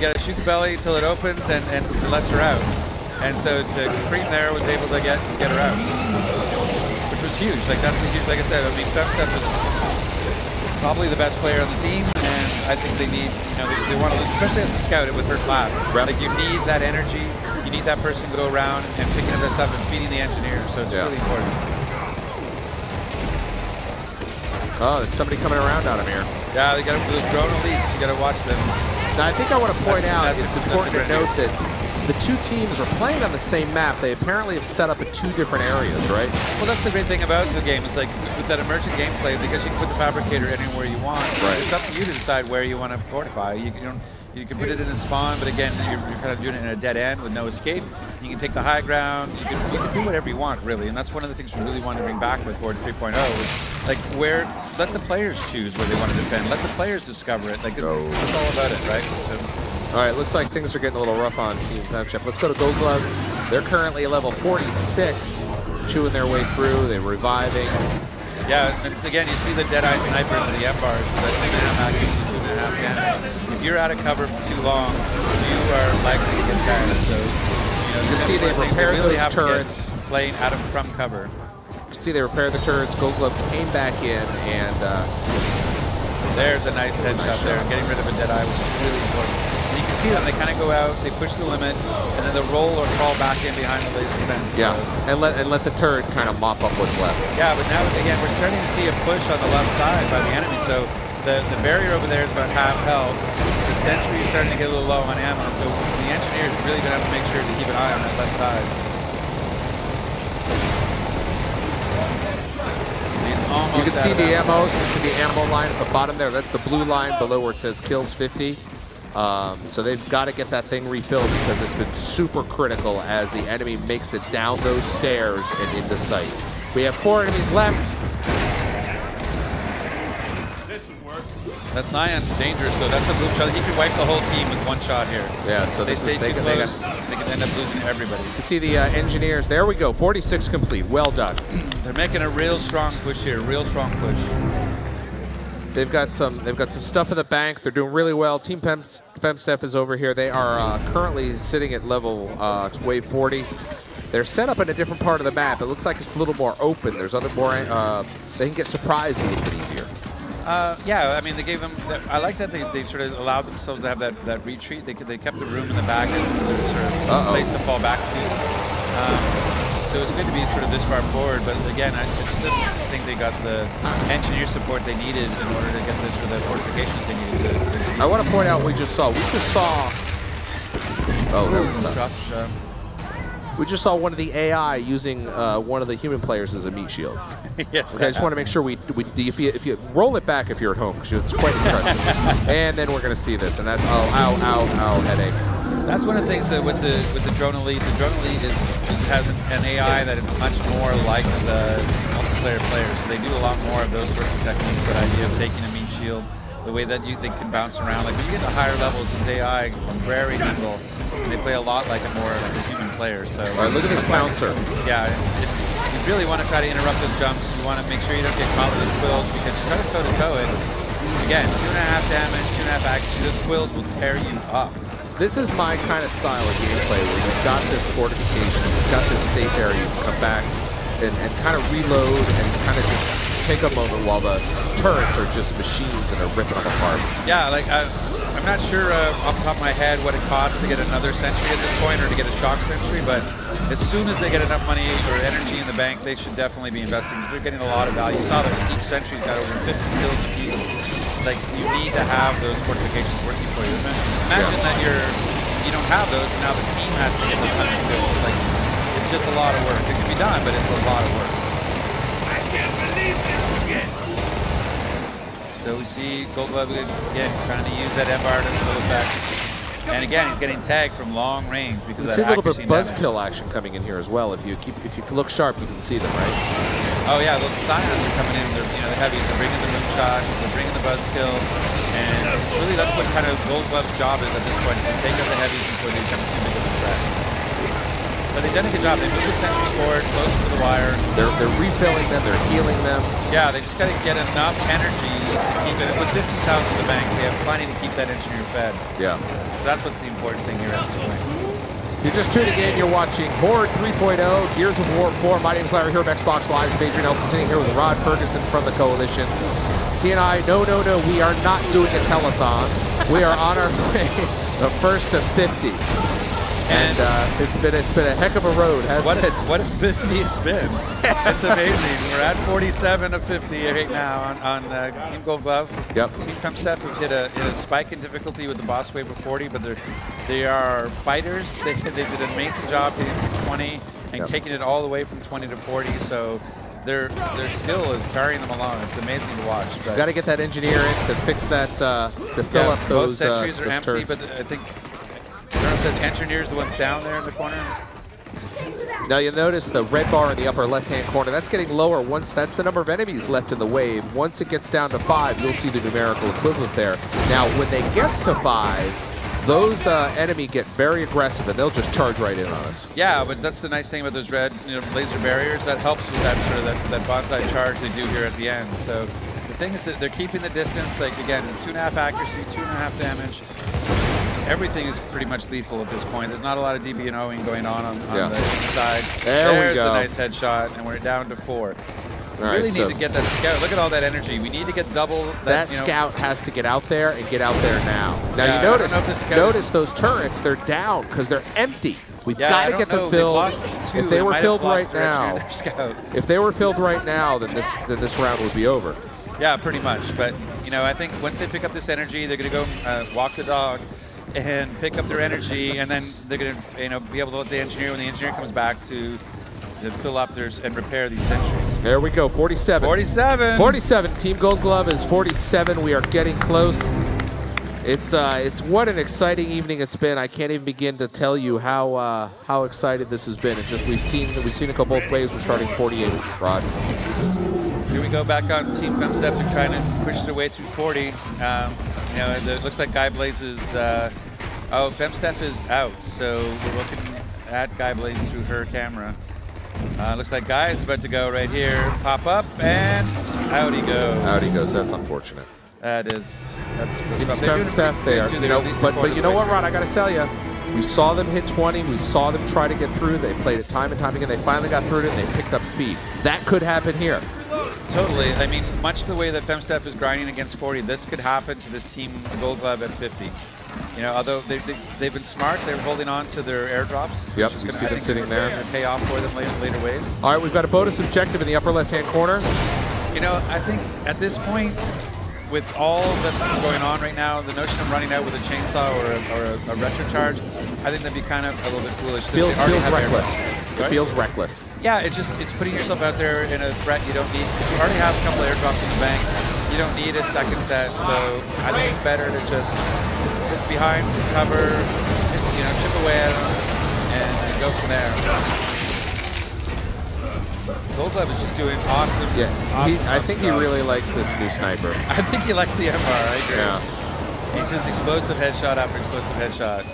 you gotta shoot the belly until it opens and lets her out. And so the Supreme there was able to get her out, which was huge. Like that's a huge. Like I said, I mean, Femstep was probably the best player on the team, and I think they need, you know, they want to, especially as a scout with her class. Like you need that energy. You need that person to go around and picking up that stuff and feeding the engineers. So it's really important. Oh, there's somebody coming around out of here. Yeah, they got those drone elites. You got to watch them. Now, I think I want to point out it's important to note that the two teams are playing on the same map. They apparently have set up in two different areas, right? Well, that's the great thing about the game. It's like with that emergent gameplay, because you can put the fabricator anywhere you want. Right. It's up to you to decide where you want to fortify. You can put it in a spawn, but again, you're kind of doing it in a dead end with no escape. You can take the high ground. You can do whatever you want, really. And that's one of the things we really want to bring back with Horde 3.0. Like, let the players choose where they want to defend. Let the players discover it. Like, it's all about it, right? So. All right, looks like things are getting a little rough on Team PepChef. Let's go to Gold Glove. They're currently level 46, chewing their way through. They're reviving. Yeah, and again, you see the Deadeye Sniper into the M-bars. I think they're not used to 2.5 cannon. If you're out of cover for too long, you are likely to get tired. So, you can see they've repaired those turrets. Playing out of from cover. You can see they repaired the turrets. Gold Glove came back in, and there's a nice headshot there, getting rid of a Deadeye, which is really important. And you can see them; they kind of go out, they push the limit, and then they roll or crawl back in behind the laser fence. Yeah, so. and let the turret kind of mop up what's left. Yeah, but now again, we're starting to see a push on the left side by the enemy. So the barrier over there is about half health. The sentry is starting to get a little low on ammo, so the engineers really gonna have to make sure to keep an eye on that left side. You can see the ammo. You see the ammo line at the bottom there. That's the blue line below where it says kills 50. So they've got to get that thing refilled because it's been super critical as the enemy makes it down those stairs and into sight. We have 4 enemies left. This would work. That's Nyan dangerous though. That's a blue shot. He could wipe the whole team with one shot here. Yeah. So they can end up losing everybody. You see the engineers. There we go. 46 complete. Well done. They're making a real strong push here. Real strong push. They've got some stuff in the bank. They're doing really well. Team FemStep is over here. They are currently sitting at level wave 40. They're set up in a different part of the map. It looks like it's a little more open. There's other more. They can get surprised a little bit easier. Yeah, I mean, they gave them. I like that they sort of allowed themselves to have that retreat. They kept the room in the back as sort of a place to fall back to. So it's good to be sort of this far forward. But again, I just think they got the engineer support they needed in order to get this for the fortifications they needed. I want to point out what we just saw. We just saw one of the AI using one of the human players as a meat shield. Yes, okay, I just want to make sure if you roll it back if you're at home, because it's quite impressive. And then we're going to see this, and that's ow, headache. That's one of the things that with the drone elite. The drone elite has an AI that is much more like the multiplayer players. So they do a lot more of those sorts of techniques. That idea of taking a meat shield, the way that they can bounce around. Like when you get to higher levels, it's AI very evil, and they play a lot like a more like a human player. So all right, look at this bouncer. Yeah, you really want to try to interrupt those jumps. You want to make sure you don't get caught with those quills, because you try to toe-to-toe it. Again, 2.5 damage, 2.5 action. Those quills will tear you up. This is my kind of style of gameplay, where you've got this fortification, you've got this safe area, you can come back and kind of reload and kind of just take a moment while the turrets are just machines and are ripping them apart. Yeah, like I'm not sure off the top of my head what it costs to get another sentry at this point, or to get a shock sentry, but as soon as they get enough money or energy in the bank, they should definitely be investing, because they're getting a lot of value. You saw that each sentry's got over 50 kills a piece. Like, you need to have those fortifications working for you. Imagine that you don't have those, and now the team has to get 200 kills. Like, it's just a lot of work. It can be done, but it's a lot of work. So we see Gold Glove again trying to use that M-bar to pull it back, and again he's getting tagged from long range because of that accuracy. You see a little bit of buzzkill action coming in here as well. If you look sharp, you can see them, right? Oh yeah, those Scions are coming in. They're the heavies. They're bringing the moonshot. They're bringing the buzzkill, and really that's what kind of Gold Glove's job is at this point: to take out the heavies before they become too big of a threat. But they've done a good job. They moved the sentries forward, close to the wire. They're refilling them. They're healing them. Yeah, they just got to get enough energy to keep it. With 15,000 in the bank, they have plenty to keep that engineer fed. Yeah. So that's what's the important thing here at this point. You're just tuning in. You're watching Horde 3.0, Gears of War 4. My name's Larry here of Xbox Live. Adrian Nelson sitting here with Rod Ferguson from The Coalition. He and I, no, we are not doing a telethon. We are on our way, the first of 50. And it's been a heck of a road, hasn't it? What a 50 it's been. It's amazing. We're at 47 of 50 right now on Team Gold Glove. Yep. Team Femstep have hit a spike in difficulty with the boss wave of 40, but they are fighters. They did an amazing job hitting from 20 and taking it all the way from 20 to 40. So their skill is carrying them along. It's amazing to watch. But you got to get that engineer in to fix that to fill up those. Most sentries are empty, turns. But I think. The engineer's the ones down there in the corner. Now you'll notice the red bar in the upper left-hand corner. That's getting lower once that's the number of enemies left in the wave. Once it gets down to 5, you'll see the numerical equivalent there. Now when they get to 5, those enemy get very aggressive and they'll just charge right in on us. Yeah, but that's the nice thing about those red laser barriers. That helps with that sort of that bonsai charge they do here at the end. So the thing is that they're keeping the distance. Like again, 2.5 accuracy, 2.5 damage. Everything is pretty much lethal at this point. There's not a lot of DB&Oing going on the side. There's a nice headshot, and we're down to 4. We really need to get that scout. Look at all that energy. We need to get double. That scout has to get out there and get out there now. Now you notice those turrets. They're down because they're empty. We've got to get them filled. If they were filled right now, then this round would be over. Yeah, pretty much. But I think once they pick up this energy, they're going to go walk the dog and pick up their energy, and then they're going to be able to let the engineer, when the engineer comes back, to fill up and repair these sentries. There we go, 47. 47! 47, Team Gold Glove is 47. We are getting close. It's what an exciting evening it's been. I can't even begin to tell you how excited this has been. It's just we've seen it go both ways. We're starting 48, Rod. Here we go back on Team Femsteps. They're trying to push their way through 40. It looks like Guy Blaze is. Femstep is out, so we're looking at Guy Blaze through her camera. Looks like Guy is about to go right here. Pop up and out he goes. Out he goes. That's unfortunate. That is. That's Femstep there. But you know what, Rod? I got to tell you. We saw them hit 20. We saw them try to get through. They played it time and time again. They finally got through it, and they picked up speed. That could happen here. Totally. I mean, much the way that Femstep is grinding against 40, this could happen to this Team Gold Glove at 50. Although they've been smart, they're holding on to their airdrops. Yep, you see them sitting there. And pay off for them later waves. All right, we've got a bonus objective in the upper left-hand corner. I think at this point, with all that's been going on right now, the notion of running out with a chainsaw or a retro charge, I think that'd be kind of a little bit foolish. Feels reckless. Right? It feels reckless. Yeah, it's putting yourself out there in a threat you don't need. You already have a couple of airdrops in the bank. You don't need a second set, so I think it's better to just sit behind, cover, chip away at them, and go from there. Gold Glove is just doing awesome. Yeah, I think he really likes this new sniper. I think he likes the MR, I agree. Yeah. He's just explosive headshot after explosive headshot.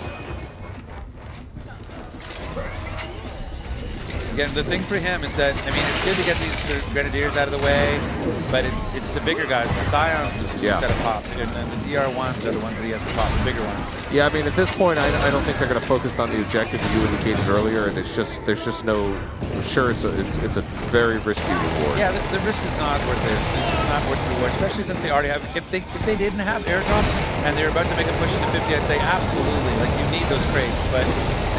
Again, the thing for him is that, it's good to get these Grenadiers out of the way, but it's the bigger guys. The Scions just got to pop, and then the DR1s are the ones that he has to pop, the bigger ones. Yeah, at this point, I don't think they're going to focus on the objective that you indicated earlier, and there's just no... I'm sure it's a very risky reward. Yeah, the risk is not worth it. It's just not worth the reward, especially since they already have... If they didn't have airdrops and they're about to make a push into 50, I'd say absolutely, you need those crates, but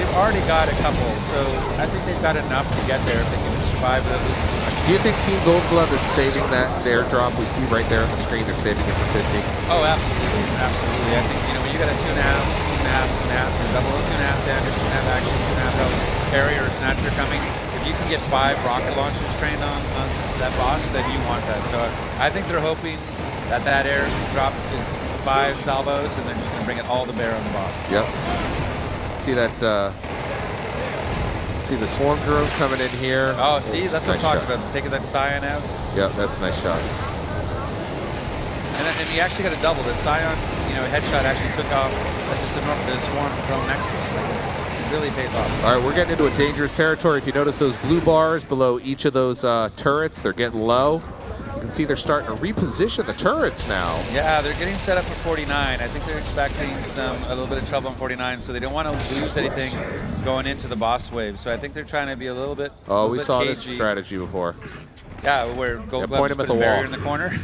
they've already got a couple, so I think they've got enough to get there if they can survive without losing too much. Do you think Team Gold Glove is saving that airdrop we see right there on the screen? They're saving it for 50. Oh, absolutely, absolutely. I think, when you got a 2.5, 2.5, 2.5, there's double 2.5 damage, 2.5 action, 2.5 health, carrier or snatcher coming. You can get 5 rocket launchers trained on that boss, then you want that. So I think they're hoping that air drop is 5 salvos, and they're just going to bring it all to bear on the boss. Yep. See that? See the swarm drone coming in here. Oh, see, that's what I'm talking about. Taking that Scion out. Yep, that's a nice shot. And you actually got to double the Scion. Headshot actually took off. That's just the swarm drone next to it. Really pays off. All right, we're getting into a dangerous territory. If you notice those blue bars below each of those turrets, they're getting low. You can see they're starting to reposition the turrets now. Yeah, they're getting set up for 49. I think they're expecting a little bit of trouble on 49, so they don't want to lose anything going into the boss wave. So I think they're trying to be a little bit cagey. This strategy before. Yeah, where Gold Gloves put the barrier in the corner.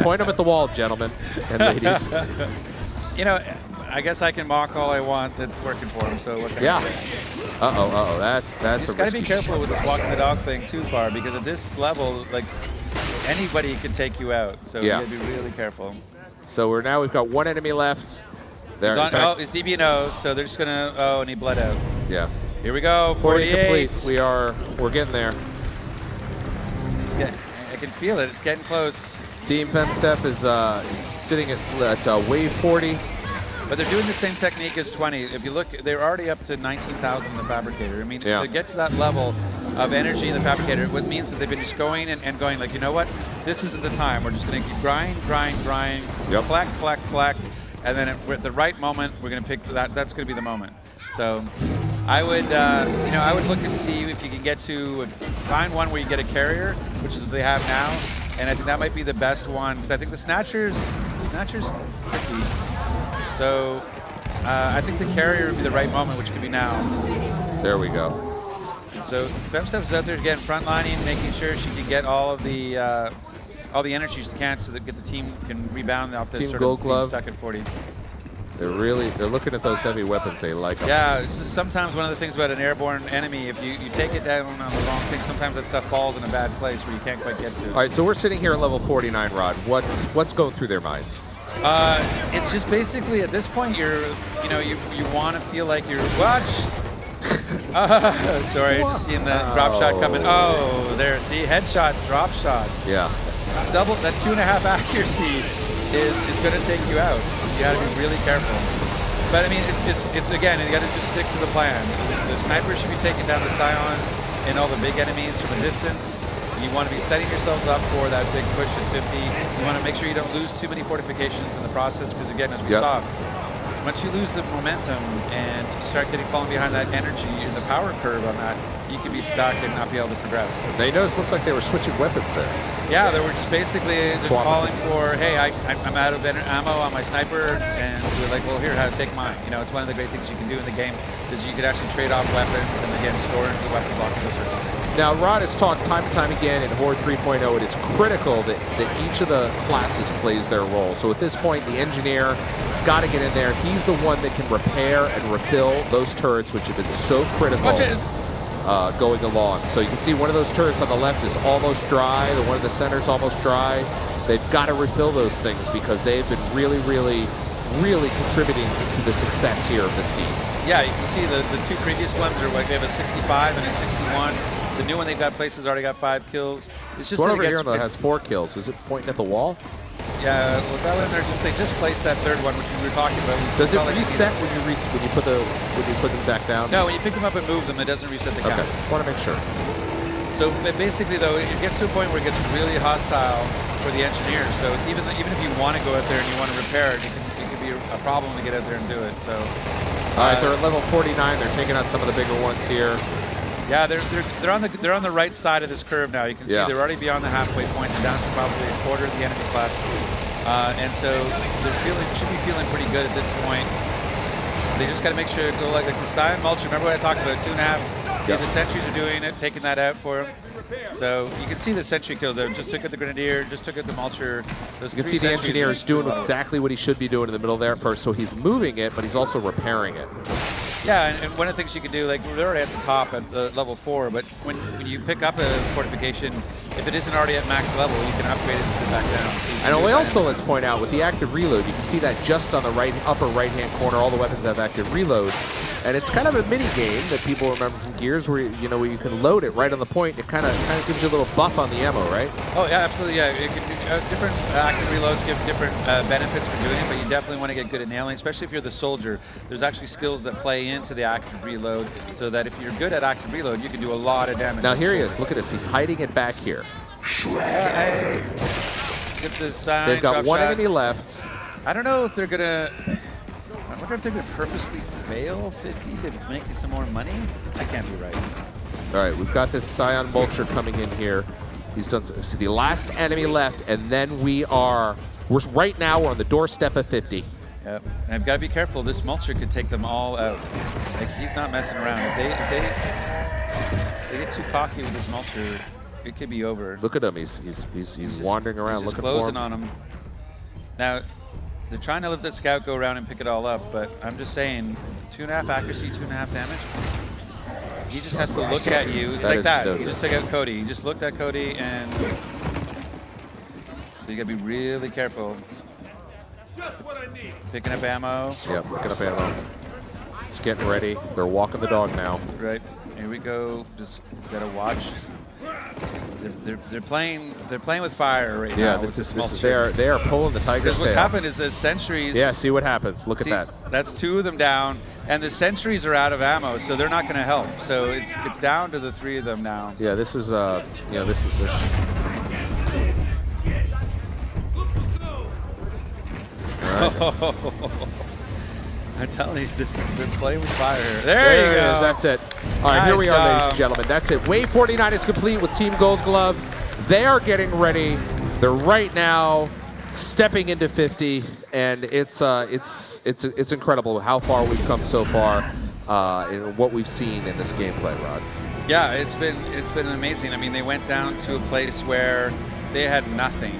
Point them at the wall, gentlemen and ladies. You know, I guess I can mock all I want. That's working for him. So what can I do? Uh oh. That's. You just gotta be careful with this walking the dog thing too far, because at this level, like, anybody could take you out. So you gotta be really careful. So we've got one enemy left. There. It's DB&O. So they're just gonna. Oh, and he bled out. Yeah. Here we go. 48. Complete. We're getting there. I can feel it. It's getting close. Team FenStep is sitting at wave 40. But they're doing the same technique as 20. If you look, they're already up to 19,000 in the Fabricator. I mean, to get to that level of energy in the Fabricator, what means that they've been just going and going, like, you know what? This isn't the time. We're just going to grind, collect. And then at the right moment, we're going to pick that. That's going to be the moment. So I would, you know, I would look and see if you can get to find one where you get a carrier, which is what they have now. And I think that might be the best one, because I think the Snatcher's tricky. So I think the carrier would be the right moment, which could be now. There we go. So FemStep's out there again, frontlining, making sure she can get all the energy she can, so that the team can rebound off this sort of being stuck at 40. They're looking at those heavy weapons. They like them. Yeah, it's just sometimes one of the things about an airborne enemy, if you take it down on the wrong thing, sometimes that stuff falls in a bad place where you can't quite get to. All right, so we're sitting here at level 49, Rod. What's going through their minds? It's just basically at this point you want to feel like you're watched. Sorry, just seeing the drop shot coming. Oh, there, see, headshot, drop shot. Yeah. Double that 2.5 accuracy is going to take you out. You got to be really careful. But I mean, it's again, you got to just stick to the plan. The sniper should be taking down the Scions and all the big enemies from a distance. You want to be setting yourselves up for that big push at 50. You want to make sure you don't lose too many fortifications in the process, because again, as we saw, once you lose the momentum and you start falling behind that energy and the power curve on that, you could be stuck and not be able to progress. They noticed it looks like they were switching weapons there. Yeah, they were just basically just calling for, hey, I'm out of ammo on my sniper, and so they're like, well, here, take mine. You know, it's one of the great things you can do in the game, is you could actually trade off weapons and again store into the weapon block and those sorts of things. Now, Rod has talked time and time again in Horde 3.0, it is critical that each of the classes plays their role. So at this point, the engineer has got to get in there. He's the one that can repair and refill those turrets, which have been so critical going along. So you can see one of those turrets on the left is almost dry, the one of the center is almost dry. They've got to refill those things, because they've been really, really, really contributing to the success here of this team. Yeah, you can see the two previous ones are like, they have a 65 and a 61. The new one they've got places already got 5 kills. It's just one over here that has 4 kills. Is it pointing at the wall? Yeah, well, that one there they just placed that third one, which we were talking about. Does it reset when you put them back down? No, when you pick them up and move them, it doesn't reset the count. Okay, just want to make sure. So basically, though, it gets to a point where it gets really hostile for the engineer. So it's even if you want to go out there and you want to repair it, it can be a problem to get out there and do it. So. All right, they're at level 49. They're taking out some of the bigger ones here. Yeah, they're on the right side of this curve now. You can see they're already beyond the halfway point. They're down to probably a quarter of the enemy class, and so they should be feeling pretty good at this point. They just got to make sure, like the Scion Mulch. Remember what I talked about? 2.5. The sentries are doing it, taking that out for them. So you can see the sentry kill though. Just took out the Grenadier, just took out the Mulcher. You can see the engineer is doing exactly what he should be doing in the middle there first. So he's moving it, but he's also repairing it. Yeah, and one of the things you can do, like we're already at the top at the level 4, but when you pick up a fortification, if it isn't already at max level, you can upgrade it and put it back down. So let's point out with the active reload, you can see that just on the upper right-hand corner, all the weapons have active reload. And it's kind of a mini game that people remember from Gears, where where you can load it right on the point. It kind of gives you a little buff on the ammo, right? Oh yeah, absolutely. Yeah, different active reloads give different benefits for doing it, but you definitely want to get good at nailing, especially if you're the soldier. There's actually skills that play into the active reload, so that if you're good at active reload, you can do a lot of damage. Now here he is. Look at this. He's hiding it back here. They've got one enemy left. I don't know if they're gonna. I wonder if they're going to purposely fail 50 to make some more money? I can't be right. All right, we've got this Scion Vulture coming in here. He's done so the last enemy left, and then we're right now we're on the doorstep of 50. Yep. And I've got to be careful. This Mulcher could take them all out. Like, he's not messing around. If they get too cocky with this Mulcher, it could be over. Look at him. He's wandering around looking for him. Closing on him. Now, they're trying to let the scout go around and pick it all up, but I'm just saying, 2.5 accuracy, 2.5 damage. He just has to look at you like that. He just took out Cody. He just looked at Cody, and so you gotta be really careful. Picking up ammo. Yeah, picking up ammo. Just getting ready. They're walking the dog now. Right. Here we go. Just gotta watch. They're playing with fire right now. Yeah, they are pulling the tiger's tail. What's happened is the sentries. Yeah, see what happens. Look at that. That's two of them down, and the sentries are out of ammo, so they're not going to help. So it's down to the three of them now. Yeah, this is yeah, this is this. Right. I'm telling you, this has been playing with fire. There you go. It is. That's it. All right, nice here we are, ladies and gentlemen. That's it. Wave 49 is complete with Team Gold Glove. They are getting ready. They're right now stepping into 50, and it's incredible how far we've come so far and what we've seen in this gameplay, Rod. Yeah, it's been amazing. I mean, they went down to a place where they had nothing.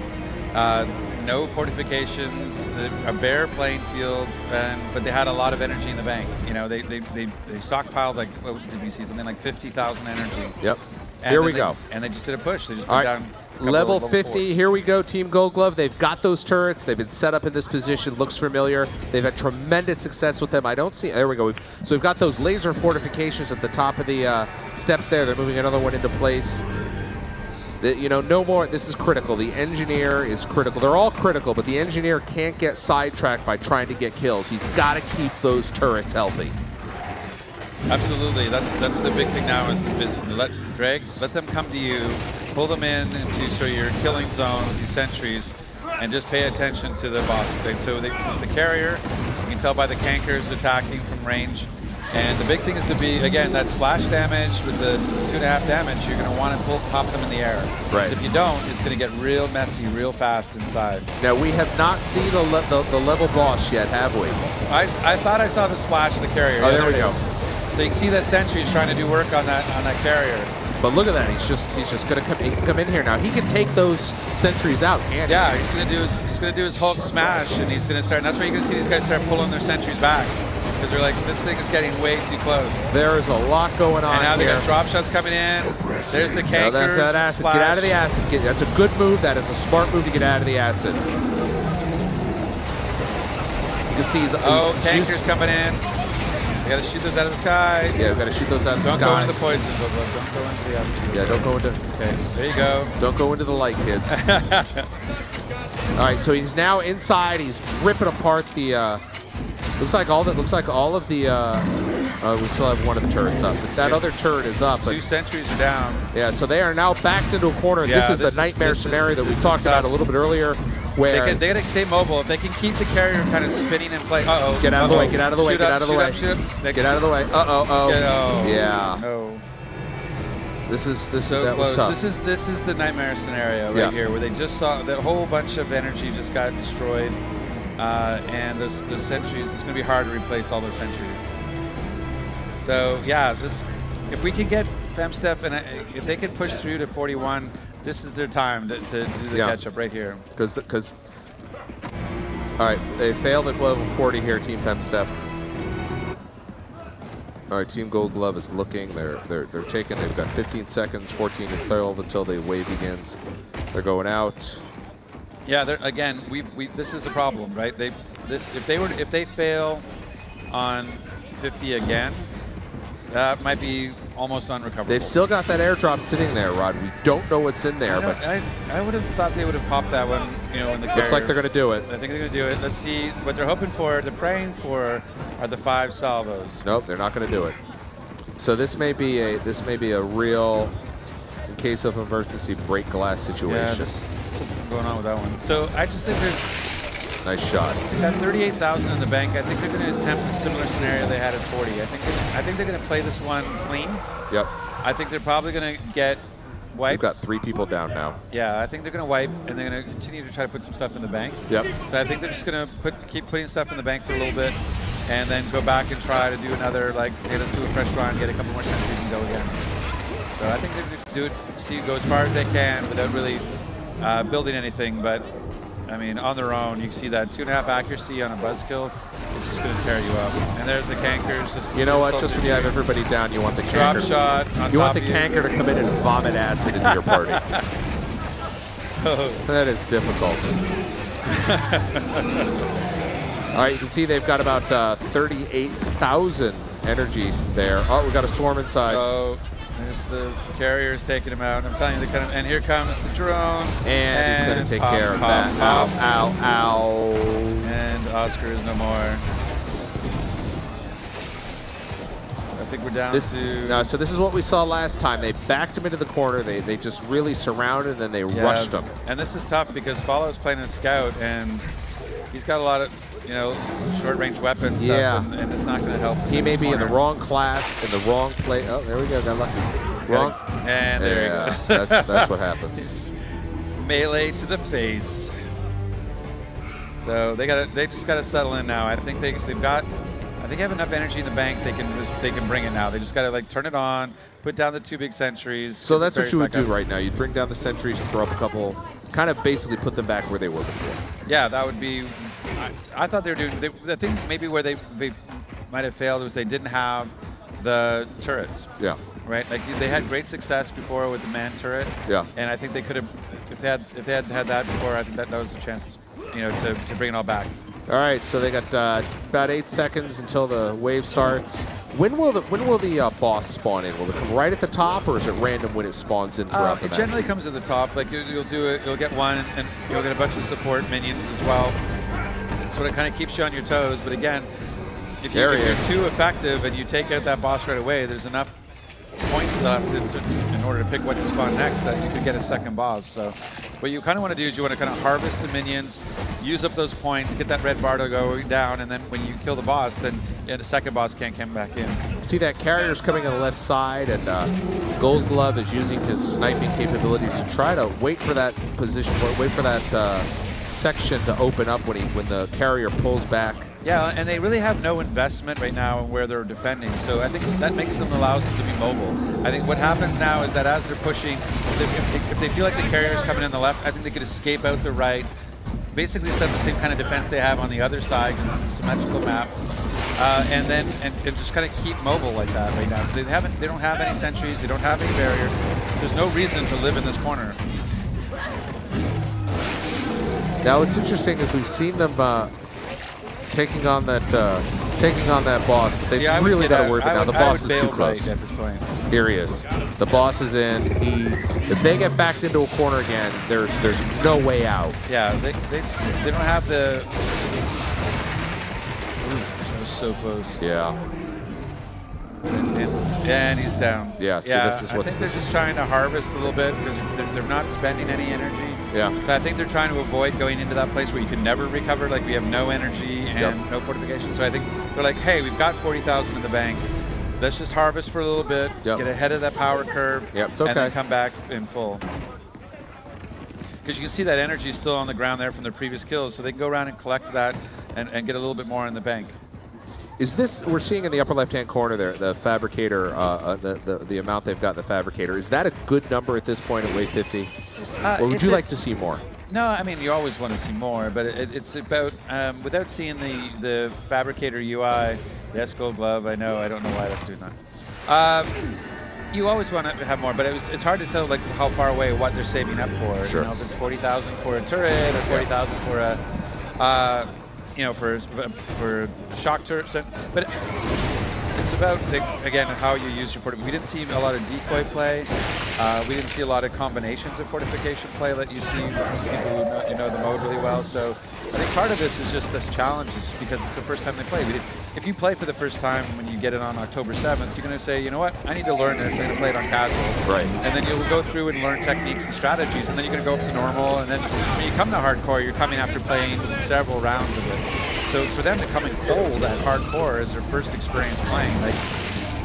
No fortifications, a bare playing field, but they had a lot of energy in the bank. You know, they stockpiled, like, what did we see, something like 50,000 energy. Yep. And here we go. And they just did a push. They just went down. Level 50, here we go, Team Gold Glove. They've got those turrets. They've been set up in this position. Looks familiar. They've had tremendous success with them. I don't see, there we go. So we've got those laser fortifications at the top of the steps there. They're moving another one into place. You know, no more, this is critical. The engineer is critical. They're all critical, but the engineer can't get sidetracked by trying to get kills. He's got to keep those turrets healthy. Absolutely, that's the big thing now is to let them come to you, pull them in into so your killing zone, these sentries, and just pay attention to the boss. So it's a carrier, you can tell by the cankers attacking from range. And the big thing is to be, again, that splash damage with the 2.5 damage, you're going to want to pop them in the air. Right. If you don't, it's going to get real messy real fast inside. Now, we have not seen the level boss yet, have we? I thought I saw the splash of the carrier. Oh, yeah, there we go. So you can see that sentry is trying to do work on that carrier. But look at that, he's just going to come in here now. He can take those sentries out, can't he? Yeah, he's going to do his Hulk smash, and he's going to start, and that's where you're going to see these guys start pulling their sentries back. Because they're like, this thing is getting way too close. There is a lot going on. And now they got drop shots coming in. There's the cankers. No, that's that acid. Splash. Get out of the acid. That's a good move. That is a smart move to get out of the acid. You can see he's. Oh, cankers coming in. We got to shoot those out of the sky. Yeah, we got to shoot those out of the sky. Don't go into the poison. Don't go into the acid. Yeah, don't go into. Okay, there you go. Don't go into the light, kids. All right, so he's now inside. He's ripping apart the. Looks like all of the. We still have one of the turrets up. But that other turret is up. But, two sentries are down. Yeah, so they are now backed into a corner. Yeah, this is the nightmare scenario that we talked about a little bit earlier, where they gotta stay mobile. If they can keep the carrier kind of spinning in play. Uh oh. Get out of the way. Get out of the way. Get out of the way. Get out of the way. Uh oh. Oh. Yeah. Oh. This is the nightmare scenario right here, where they just saw that whole bunch of energy just got destroyed. And those sentries, it's going to be hard to replace all those sentries. So yeah, if we can get FemStep, and if they can push through to 41, this is their time to do the catch-up right here. Because, all right, they failed at level 40 here, Team FemStep. All right, Team Gold Glove is looking. They're taking. They've got 15 seconds, 14 to 12 until the wave begins. They're going out. Yeah, again, this is the problem, right? If they fail on 50 again, that might be almost unrecoverable. They've still got that airdrop sitting there, Rod. We don't know what's in there, but I would have thought they would have popped that one, you know, in the carrier. Looks like they're going to do it. I think they're going to do it. Let's see what they're hoping for. They're praying for are the 5 salvos. Nope, they're not going to do it. So this may be a real, in case of emergency, break glass situation. Yeah, something going on with that one. So I just think there's... Nice shot. They got 38,000 in the bank. I think they're going to attempt a similar scenario they had at 40. I think they're going to play this one clean. Yep. I think they're probably going to get wipe. We've got 3 people down now. Yeah, I think they're going to wipe, and they're going to continue to try to put some stuff in the bank. Yep. So I think they're just going to keep putting stuff in the bank for a little bit, and then go back and try to do another, like, hey, let's do a fresh round, get a couple more chances and go again. So I think they're just do it, see, go as far as they can without really building anything, but I mean, on their own, you can see that 2.5 accuracy on a buzzkill, it's just going to tear you up. And there's the cankers. Just you know what? Just when you have everybody down, you want the canker. Drop shot on you want the canker to come in and vomit acid into your party. Oh. That is difficult. All right, you can see they've got about 38,000 energies there. Oh, we got a swarm inside. Oh. There's the carriers taking him out. I'm telling you, they kind of, and here comes the drone. And he's going to take care of that. Ow, ow, ow. And Oscar is no more. I think we're down to... So this is what we saw last time. They backed him into the corner. They just really surrounded, and then they rushed him. And this is tough because Follow is playing a scout, and he's got a lot of... you know, short-range weapons, yeah, and it's not going to help. He may be in the wrong class, in the wrong place. Oh, there we go. Got lucky. Wrong. And there you go. That's what happens. Melee to the face. So they got. They just got to settle in now. I think they've got. I think they have enough energy in the bank. They can bring it now. They just got to like turn it on. Put down the 2 big sentries. So that's what you would do right now. You'd bring down the sentries, throw up a couple. Kind of basically put them back where they were before. Yeah, that would be. I thought they were doing. I think maybe where they might have failed was they didn't have the turrets. Yeah. Right. Like they had great success before with the man turret. Yeah. And I think they could have, if they had that before, I think that was a chance, you know, to bring it all back. All right. So they got about 8 seconds until the wave starts. When will the boss spawn in? Will it come right at the top, or is it random when it spawns in throughout the match? It generally comes at the top. Like you'll do it, you'll get one, and you'll get a bunch of support minions as well. So it kind of keeps you on your toes. But again, if you're too effective and you take out that boss right away, there's enough points left in order to pick what to spawn next that you could get a second boss. So what you kind of want to do is you want to kind of harvest the minions, use up those points, get that red bar to go down, and then when you kill the boss, then a second boss can't come back in. See that carrier's coming on the left side, and Gold Glove is using his sniping capabilities to try to wait for that position, wait for that section to open up when the carrier pulls back. Yeah, and they really have no investment right now in where they're defending, so I think that allows them to be mobile. I think what happens now is that as they're pushing, if they feel like the carrier is coming in the left, I think they could escape out the right, basically set the same kind of defense they have on the other side, because it's a symmetrical map, and just kind of keep mobile like that right now. They don't have any sentries, they don't have any barriers. There's no reason to live in this corner. Now what's interesting is we've seen them taking on that boss, but they've really got to work it now. The boss is too close. At this point. Here he is. The boss is in. If they get backed into a corner again, there's no way out. Yeah, they don't have the. Ooh, that was so close. Yeah. And he's down. Yeah. So yeah. This is I think they're just trying to harvest a little bit because they're not spending any energy. Yeah. So I think they're trying to avoid going into that place where you can never recover. Like we have no energy and no fortification. So I think they're like, hey, we've got 40,000 in the bank. Let's just harvest for a little bit, get ahead of that power curve, and then come back in full. Because you can see that energy is still on the ground there from their previous kills. So they can go around and collect that and get a little bit more in the bank. Is this, we're seeing in the upper left-hand corner there, the Fabricator, the amount they've got in the Fabricator. Is that a good number at this point at Wave 50? Or would you like to see more? No, I mean, you always want to see more, but it's about, without seeing the Fabricator UI, the Gold Glove, I don't know why that's doing that. You always want to have more, but it's hard to tell like how far away what they're saving up for. Sure. You know, if it's 40,000 for a turret or 40,000 for a... you know, for shock turrets, but it's about, again, how you use your fortification. We didn't see a lot of decoy play. We didn't see a lot of combinations of fortification play that you see from people who know the mode really well. So I think part of this is just this challenge is because it's the first time they play. If you play for the first time when you get it on October 7th, you're going to say, you know what, I need to learn this. I'm going to play it on casual. Right. And then you'll go through and learn techniques and strategies, and then you're going to go up to normal. And then when you come to hardcore, you're coming after playing several rounds of it. So for them to come in cold at hardcore is their first experience playing. Like,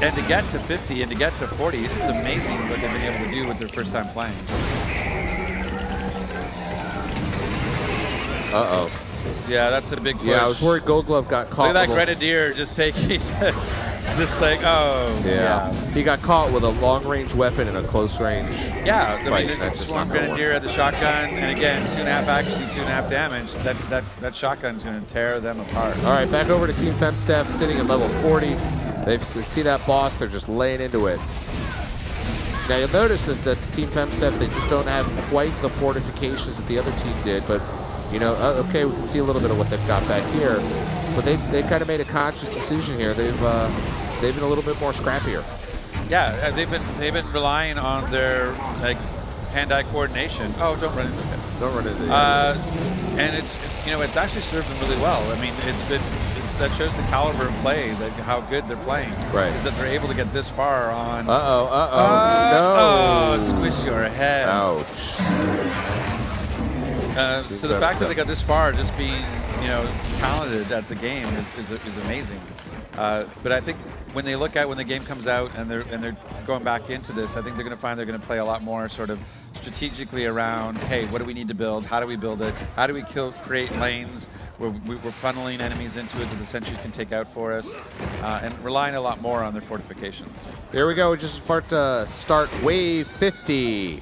And to get to 50 and to get to 40, it's amazing what they've been able to do with their first time playing. Uh-oh. Yeah, that's a big push. Yeah, I was worried Gold Glove got caught. Look at that Grenadier just taking this thing. Oh. Yeah. He got caught with a long-range weapon and a close-range. Yeah, I mean, the Swarm Grenadier had the shotgun, and again, 2.5 accuracy, 2.5 damage. That shotgun's going to tear them apart. All right, back over to Team FemStep, sitting at level 40. They see that boss, they're just laying into it. Now, you'll notice that the Team FemStep, they just don't have quite the fortifications that the other team did, but... You know, okay, we can see a little bit of what they've got back here, but they kind of made a conscious decision here. They've been a little bit more scrappier. Yeah, they've been relying on their like hand-eye coordination. Oh, don't run into it. Don't run into it. And it's, you know, it's actually served them really well. I mean, that shows the caliber of play, like how good they're playing. Right. Is that they're able to get this far on. No. Squish your head. Ouch. So the fact that they got this far, just being, you know, talented at the game is amazing. But I think when they look at when the game comes out and they're going back into this, I think they're going to find they're going to play a lot more sort of strategically around, hey, what do we need to build? How do we build it? How do we create lanes where we're funneling enemies into it that the sentries can take out for us? And relying a lot more on their fortifications. There we go. We're just about to start wave 50.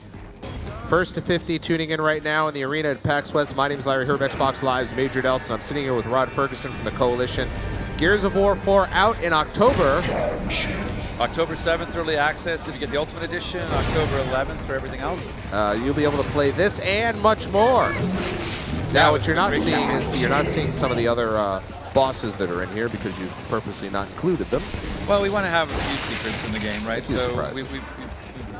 First to 50, tuning in right now in the arena at PAX West. My name is Larry here from Xbox Live's Major Dell, and I'm sitting here with Rod Ferguson from The Coalition. Gears of War 4 out in October. October 7th, early access if you get the Ultimate Edition. October 11th for everything else. You'll be able to play this and much more. Now, what you're not seeing is you're not seeing some of the other bosses that are in here because you've purposely not included them. Well, we want to have a few secrets in the game, right? So we've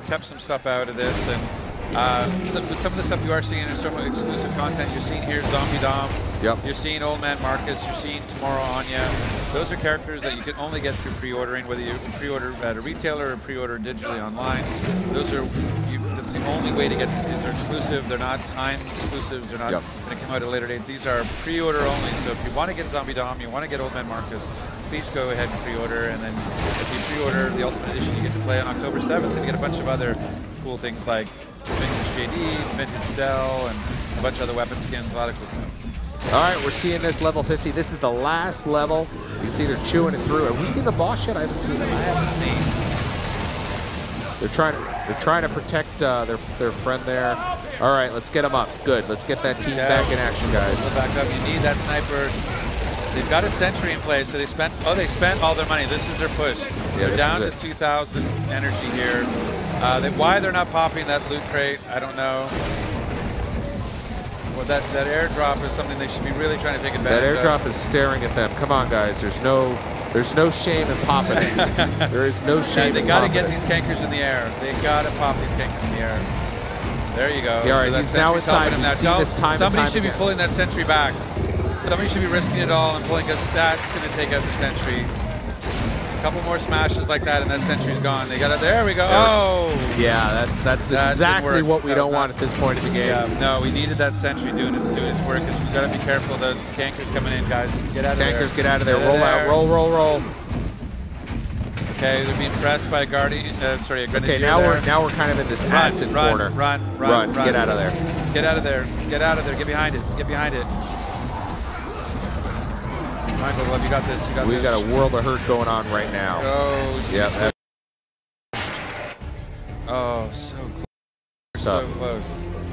kept some stuff out of this. And some of the stuff you are seeing is some exclusive content. You're seeing here Zombie Dom. Yep. You're seeing Old Man Marcus. You're seeing Tomorrow Anya. Those are characters that you can only get through pre-ordering, whether you pre-order at a retailer or pre-order digitally online. That's the only way to get these. These are exclusive. They're not time exclusives. They're not going to come out at a later date. These are pre-order only. So if you want to get Zombie Dom, you want to get Old Man Marcus, please go ahead and pre-order. And then if you pre-order the Ultimate Edition, you get to play on October 7th and get a bunch of other cool things like vintage JD, vintage Dell, and a bunch of other weapon skins, a lot of cool stuff. All right, we're seeing this level 50. This is the last level. You see they're chewing it through. Have we seen the boss yet? I haven't seen it. I haven't seen. They're trying to protect their friend there. All right, let's get him up. Good. Let's get that team back in action, guys. Back up. You need that sniper. They've got a sentry in place, so they spent all their money. This is their push. Yeah, they're down to 2,000 energy here. Why they're not popping that loot crate, I don't know. Well, that airdrop is something they should be really trying to take advantage of. That airdrop is staring at them. Come on, guys. There's no shame in popping it. There is no shame. They got to get these cankers in the air. They got to pop these cankers in the air. There you go. Yeah, all right. He's now inside. Somebody should be pulling that sentry back. Somebody should be risking it all and pulling us. That's going to take out the sentry. A couple more smashes like that, and that sentry's gone. They got it. There we go. Oh! Yeah, that's exactly what we don't want at this point of the game. Yeah, no, we needed that sentry doing its work. We've got to be careful. Those cankers coming in, guys. Get out of there. Cankers, get out of there. Roll out. Roll, roll, roll. Okay, they're being pressed by a guardian. Sorry, a grenadier. Okay, now we're kind of in this acid corner. Run. Get out of there. Get out of there. Get out of there. Get behind it. Get behind it. Michael, you got this. You got this. We've got a world of hurt going on right now. Oh, yep. Oh, so close. So close.